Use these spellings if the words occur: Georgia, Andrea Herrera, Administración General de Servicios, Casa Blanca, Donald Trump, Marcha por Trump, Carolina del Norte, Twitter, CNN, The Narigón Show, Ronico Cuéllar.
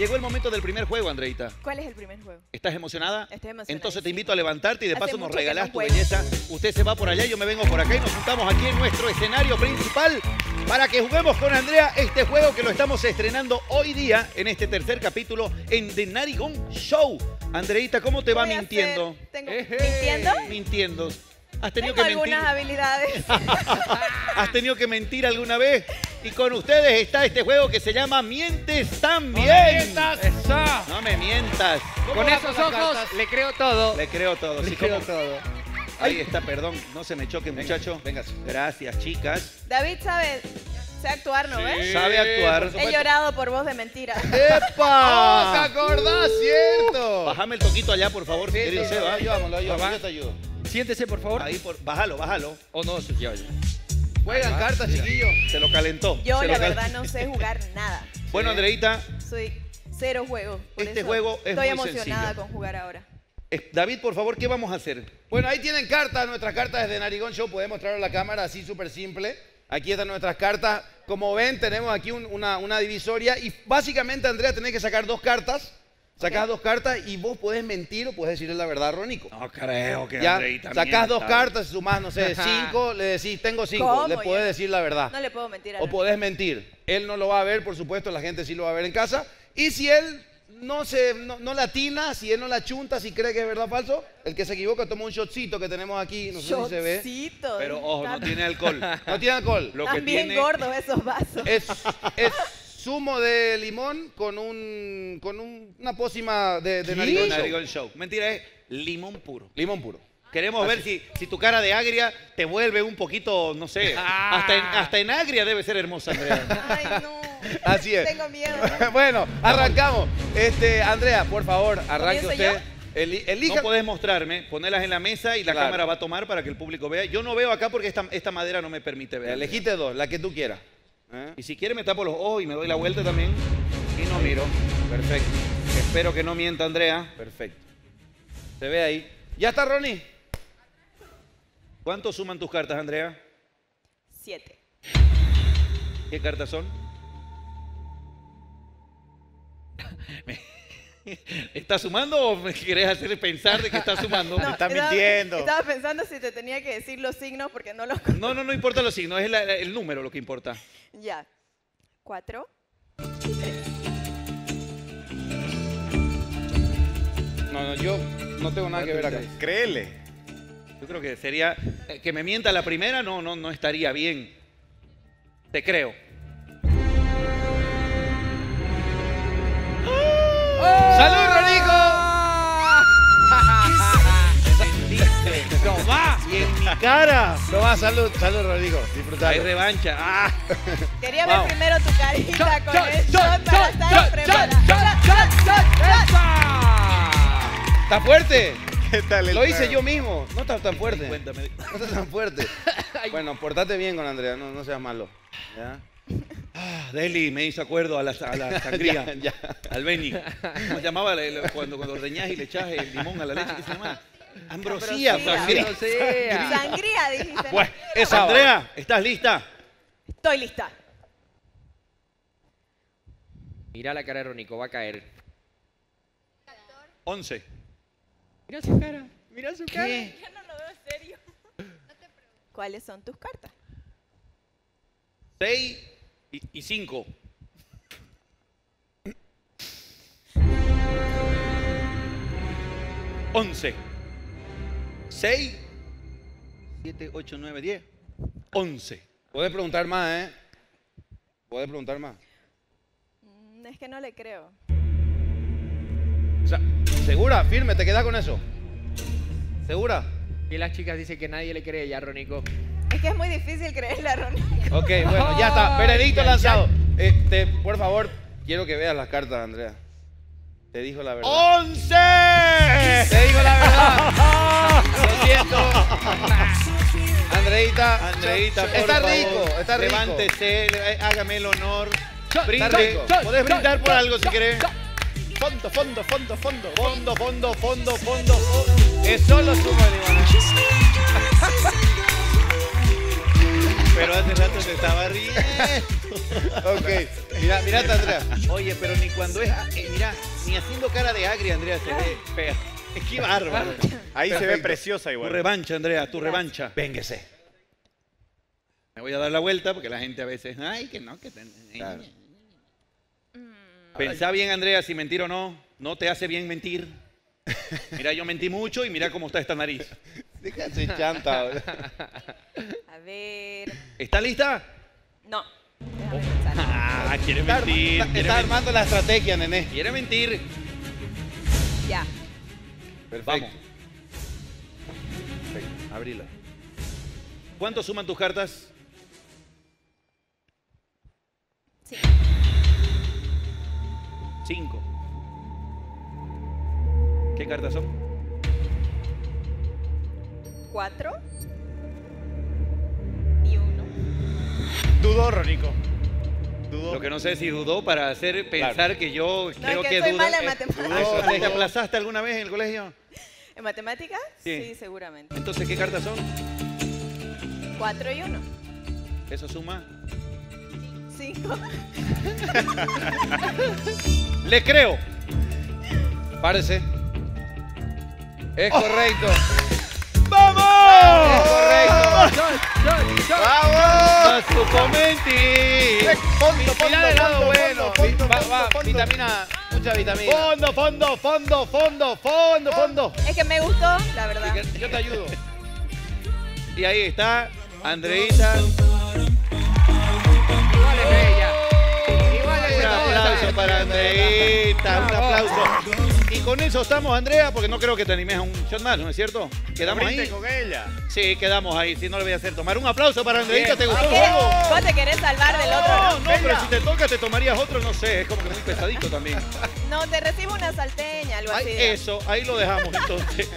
Llegó el momento del primer juego, Andreita. ¿Cuál es el primer juego? ¿Estás emocionada? Estoy emocionada. Entonces te invito a levantarte y de paso nos regalás tu belleza. Usted se va por allá, yo me vengo por acá y nos juntamos aquí en nuestro escenario principal para que juguemos con Andrea este juego que lo estamos estrenando hoy día en este tercer capítulo en The Narigón Show. Andreita, ¿cómo te va mintiendo? ¿Mintiendo? Mintiendo. ¿Has tenido que mentir? Algunas habilidades. ¿Has tenido que mentir alguna vez? Y con ustedes está este juego que se llama Mientes También. ¡No me mientas! Eso. No me mientas. Con esos ojos le creo todo. Le creo todo. Le creo todo. Ahí está, perdón. No se me choque, muchacho. Venga. Gracias, chicas. David sabe actuar, ¿no ves? Sí, sabe actuar. He llorado por voz de mentira. ¡Epa! ¡No te acordás, cierto! Bájame el toquito allá, por favor, sí, querido Seba. Ayúdamelo. Yo te ayudo. Siéntese, por favor. Ahí, bájalo. O no, ya. Juegan cartas, chiquillo. Se lo calentó. Yo, la verdad, no sé jugar nada. Bueno, Andreita. Soy cero juego. Este juego es muy sencillo. Estoy emocionada con jugar ahora. David, por favor, ¿qué vamos a hacer? Bueno, ahí tienen cartas. Nuestras cartas desde Narigón Show. Podemos mostrar a la cámara así súper simple. Aquí están nuestras cartas. Como ven, tenemos aquí una divisoria. Y básicamente, Andrea, tenés que sacar dos cartas. Sacás dos cartas y vos podés mentir o podés decirle la verdad a Ronico. No creo que Andreita sacás dos cartas, sumás, no sé, cinco, le decís, tengo cinco. ¿Cómo? Le podés decir la verdad. No le puedo mentir a Ronico. O podés mentir. Él no lo va a ver, por supuesto, la gente sí lo va a ver en casa. Y si él no la atina, si él no la chunta, si cree que es verdad o falso, el que se equivoca toma un shotcito que tenemos aquí, no sé si se ve. Pero ojo, no tiene alcohol. No tiene alcohol. Están bien gordos esos vasos. Es zumo de limón con una pócima de Narigón Show. Mentira, es limón puro. Limón puro. Queremos ver si tu cara de agria te vuelve un poquito, no sé, hasta en agria debe ser hermosa, Andrea. Ay, no. Así es. Tengo miedo. Bueno, arrancamos. Andrea, por favor, arranque usted. ¿Yo? Elija. No podés mostrarme, ponelas en la mesa y la cámara va a tomar para que el público vea. Yo no veo acá porque esta madera no me permite ver. Elegiste dos, la que tú quieras. Y si quiere me tapo los ojos y me doy la vuelta también. Y no miro. Perfecto. Espero que no mienta, Andrea. Perfecto. Se ve ahí. ¿Ya está, Ronnie? ¿Cuánto suman tus cartas, Andrea? 7. ¿Qué cartas son? ¿Estás sumando o me querés hacer pensar de que estás sumando? No, estás mintiendo. Estaba pensando si te tenía que decir los signos porque no los conozco. No importa los signos, es el número lo que importa. Ya. 4 y 3. No, yo no tengo nada que ver acá. Créele. Yo creo que sería... que me mienta la primera, no estaría bien. Te creo. ¡Salud, Ronico! ¡No va! ¡Y en mi cara! ¡No va! ¡Salud, salud, Ronico! ¡Disfrutar! ¡Hay revancha! ¡Ah! Quería ver primero tu carita con el shot para estar preparada. ¡Está fuerte! ¿Qué tal? Lo hice yo mismo. No está tan fuerte. No está tan fuerte. Bueno, portate bien con Andrea. No seas malo. ¿Ya? Ah, Deli, me hizo acuerdo a la sangría, al Beni. ¿Cómo llamaba cuando ordeñás y le echás el limón a la leche? ¿Qué se llama? Ambrosía. Ambrosía. Sangría, dijiste. Bueno, esa, Andrea, ¿estás lista? Estoy lista. Mirá la cara de Ronico, va a caer. 11. Mirá su cara, mirá su cara. Yo no lo veo serio. ¿Cuáles son tus cartas? 6 y 5. Once. 6, 7, 8, 9, 10. 11. Podés preguntar más, ¿eh? Podés preguntar más. Es que no le creo. O sea, ¿segura? Firme, te quedás con eso. ¿Segura? Y las chicas dicen que nadie le cree ya, Ronico. Es que es muy difícil creerle a Ronico. Ok, bueno, ya está. Veredicto lanzado. Por favor, quiero que veas las cartas, Andrea. Te dijo la verdad. ¡11! Te dijo la verdad. Lo siento. Andreita, está rico, está rico. Levántese, hágame el honor. Brinde. Podés brindar por algo si querés. Fondo, fondo, fondo, fondo. Fondo, fondo, fondo, fondo. Es solo su marihuana. Pero hace rato se estaba riendo. Ok. Mira, mira, Andrea. Oye, pero ni cuando es... mira, ni haciendo cara de agria, Andrea, se ve fea. Es que bárbaro. Ahí perfecto. Se ve preciosa igual. Tu revancha, Andrea, tu revancha. Véngase. Me voy a dar la vuelta porque la gente a veces... Ay, que no, que... Claro. Pensá bien, Andrea, si mentir o no. No te hace bien mentir. Mira, yo mentí mucho y mira cómo está esta nariz. Déjate chanta. A ver... ¿Está lista? No. Oh. Ah, quiere mentir. Está armando la estrategia, nené. Quiere mentir. Ya. Perfecto. Vamos. Perfecto. Abrila. ¿Cuánto suman tus cartas? Sí. 5. ¿Qué cartas son? 4 y 1. Dudó, Ronico. Dudó. Lo que no sé si dudó para hacer pensar que yo creo que soy mala en matemáticas. ¿Te aplazaste alguna vez en el colegio? ¿En matemáticas? Sí. Sí, seguramente. Entonces, ¿qué cartas son? 4 y 1. ¿Eso suma? 5. ¡Le creo! Párese. Es correcto. ¡Vamos! ¡Es correcto! ¡Vamos! ¡Nos supomenti! ¡Fondo, fondo, fondo! ¡Va, vitamina! ¡Mucha vitamina! ¡Fondo, fondo, fondo, fondo, fondo, fondo! Es que me gustó, la verdad. Yo te ayudo. Y ahí está, Andreita. Igual es bella. Igual es bella. Un aplauso para Andreita. Un aplauso. Y con eso estamos, Andrea, porque no creo que te animes a un shot más, ¿no es cierto? Quedamos ahí. Con ella. Sí, quedamos ahí. Si no, le voy a hacer tomar un aplauso para Andreita. ¿Te gustó el juego? Vos te querés salvar del otro. No, no, pero si te toca, te tomarías otro, no sé. Es como que muy pesadito también. No, te recibo una salteña, algo así. Eso, ahí lo dejamos entonces.